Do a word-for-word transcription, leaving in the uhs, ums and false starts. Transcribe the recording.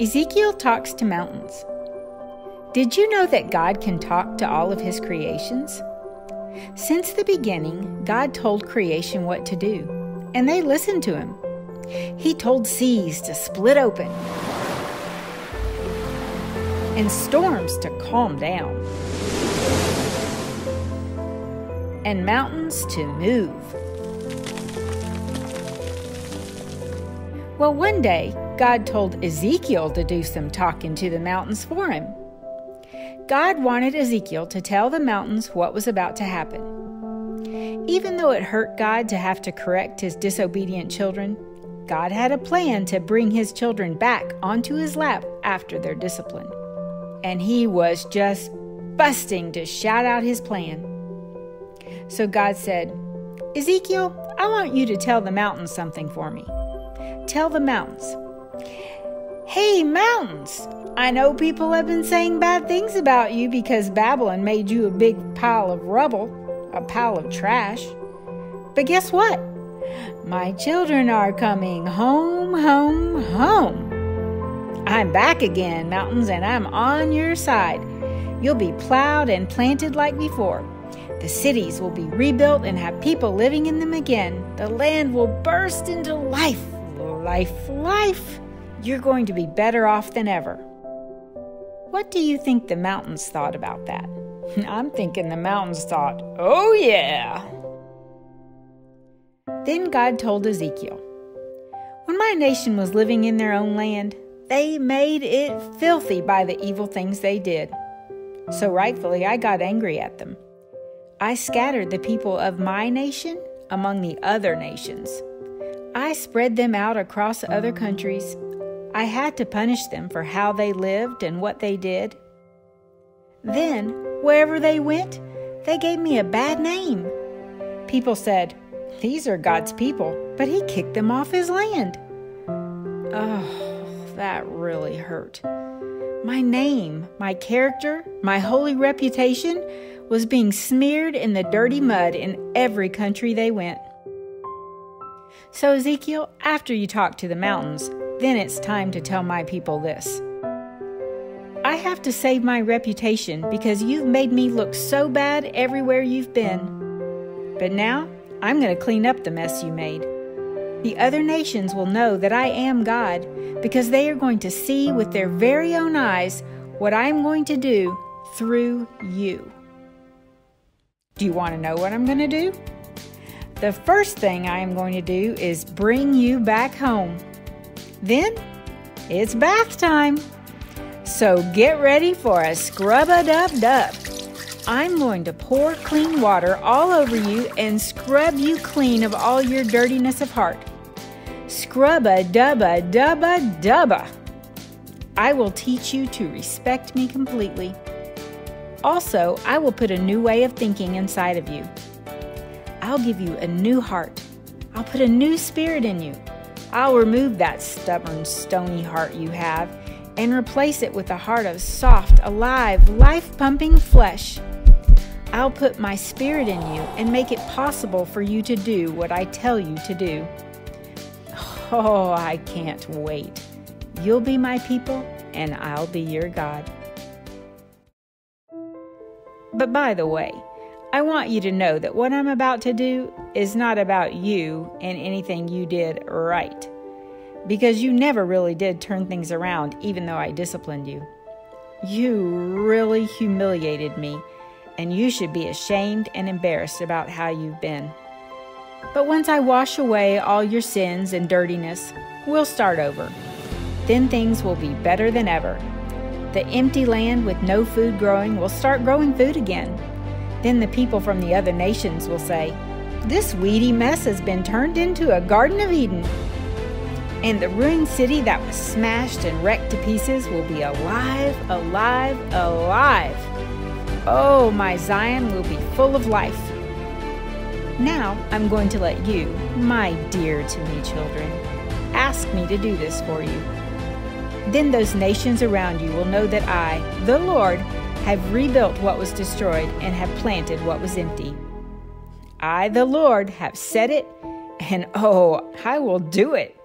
Ezekiel talks to mountains. Did you know that God can talk to all of his creations? Since the beginning, God told creation what to do, and they listened to him. He told seas to split open and storms to calm down and mountains to move. Well, one day, God told Ezekiel to do some talking to the mountains for him. God wanted Ezekiel to tell the mountains what was about to happen. Even though it hurt God to have to correct his disobedient children, God had a plan to bring his children back onto his lap after their discipline. And he was just busting to shout out his plan. So God said, "Ezekiel, I want you to tell the mountains something for me. Tell the mountains, 'Hey mountains, I know people have been saying bad things about you because Babylon made you a big pile of rubble, a pile of trash. But guess what? My children are coming home, home, home. I'm back again, mountains, and I'm on your side. You'll be plowed and planted like before. The cities will be rebuilt and have people living in them again. The land will burst into life, life, life. You're going to be better off than ever.'" What do you think the mountains thought about that? I'm thinking the mountains thought, "Oh yeah." Then God told Ezekiel, "When my nation was living in their own land, they made it filthy by the evil things they did. So rightfully I got angry at them. I scattered the people of my nation among the other nations. I spread them out across other countries. I had to punish them for how they lived and what they did. Then, wherever they went, they gave me a bad name. People said, 'These are God's people, but he kicked them off his land.' Oh, that really hurt. My name, my character, my holy reputation was being smeared in the dirty mud in every country they went." So Ezekiel, after you talk to the mountains, then it's time to tell my people this. "I have to save my reputation because you've made me look so bad everywhere you've been. But now, I'm going to clean up the mess you made. The other nations will know that I am God because they are going to see with their very own eyes what I'm going to do through you. Do you want to know what I'm going to do? The first thing I am going to do is bring you back home. Then, it's bath time. So get ready for a scrub-a-dub-dub. I'm going to pour clean water all over you and scrub you clean of all your dirtiness of heart. Scrub-a-dub-a-dub-a-dub-a. I will teach you to respect me completely. Also, I will put a new way of thinking inside of you. I'll give you a new heart. I'll put a new spirit in you. I'll remove that stubborn, stony heart you have and replace it with a heart of soft, alive, life-pumping flesh. I'll put my spirit in you and make it possible for you to do what I tell you to do. Oh, I can't wait. You'll be my people and I'll be your God." But by the way, I want you to know that what I'm about to do is not about you and anything you did right, because you never really did turn things around even though I disciplined you. You really humiliated me, and you should be ashamed and embarrassed about how you've been. But once I wash away all your sins and dirtiness, we'll start over. Then things will be better than ever. The empty land with no food growing will start growing food again. Then the people from the other nations will say, 'This weedy mess has been turned into a Garden of Eden.' And the ruined city that was smashed and wrecked to pieces will be alive, alive, alive. Oh, my Zion will be full of life. Now I'm going to let you, my dear to me children, ask me to do this for you. Then those nations around you will know that I, the Lord, have rebuilt what was destroyed and have planted what was empty. I, the Lord, have said it, and oh, I will do it.